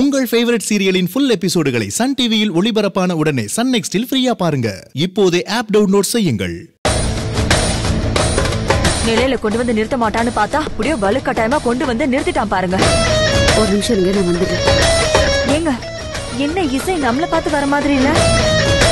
உங்கள் ஃபேவரட் சீரியலின் full எபிசோடுகளை Sun TVயில் ஒளிபரப்பான உடனே Sun Nextல் ஃப்ரீயா பாருங்க. இப்போதே ஆப் டவுன்லோட் செய்யுங்கள். நிலையில கொண்டு வந்து நிறுத்த மாட்டான்னு பார்த்தா அப்படியே வலுக்கட்டாயமா கொண்டு வந்து நிறுத்திட்டான் பாருங்க. ஒரு நிமிஷம் இங்க நான் வந்துட்டேன். ஏங்க என்ன இசை நம்மள பார்த்து வர மாதிரி இல்ல?